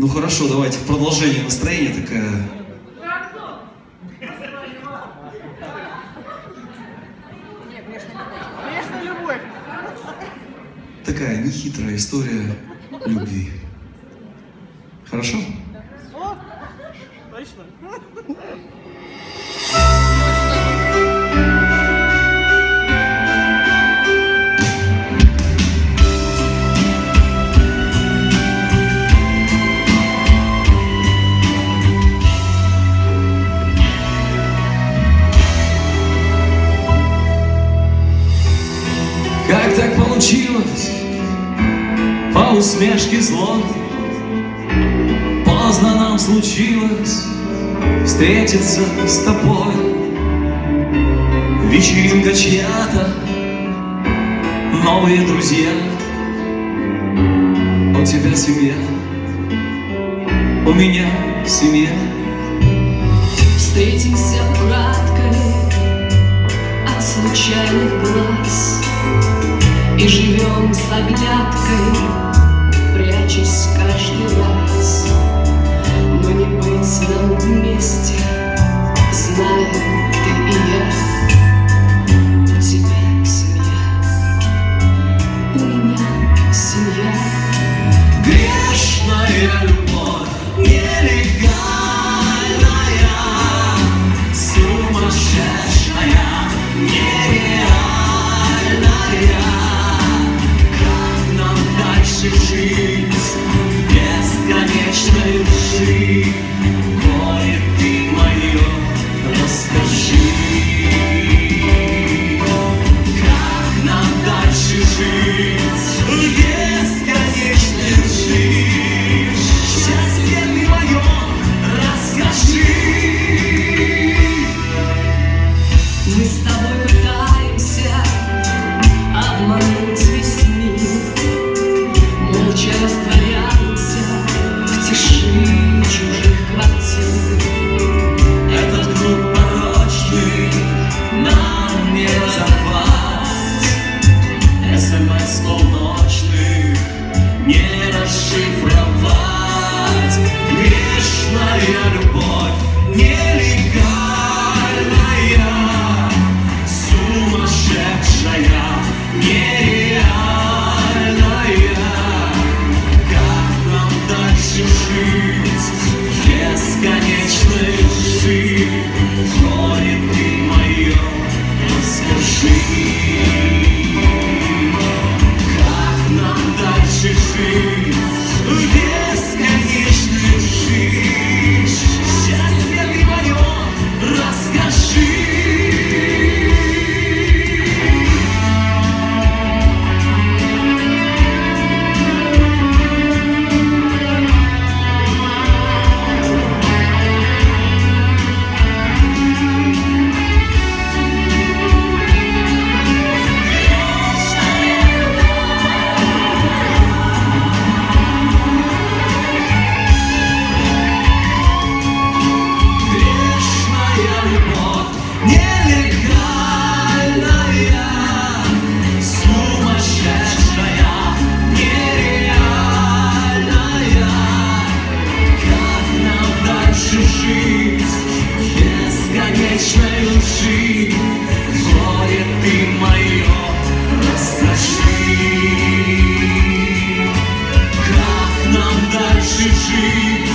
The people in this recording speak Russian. Ну хорошо, давайте, продолжение настроения такая. Такая нехитрая история любви. Хорошо? О, точно. Как так получилось? По усмешке злой поздно нам случилось встретиться с тобой. Вечеринка чья-то, новые друзья, у тебя семья, у меня семья. Встретимся украдкой от случайных глаз и живем с оглядкой, прячась каждый раз. Но не быть нам вместе, знаем ты и я. У тебя семья, у меня семья. Грешная любовь, нелегальная, сумасшедшая, нереальная. Как нам дальше жить в бесконечной лжи? Горе ты мое, расскажи, как нам дальше жить в бесконечной лжи? Счастье ты мое, расскажи. Мы с тобой пытаемся обмануть весь мир, молча растворяемся в тиши чужих квартир. Этот круг порочный нам не разорвать, СМС полночных не расшифровать. Грешная любовь, нелегальная, сумасшедшая, нереальная. Как нам дальше жить в бесконечной лжи? Горе ты мое, расскажи, как нам дальше жить в бесконечной лжи? Счастье ты мое, расскажи. Как нам дальше жить?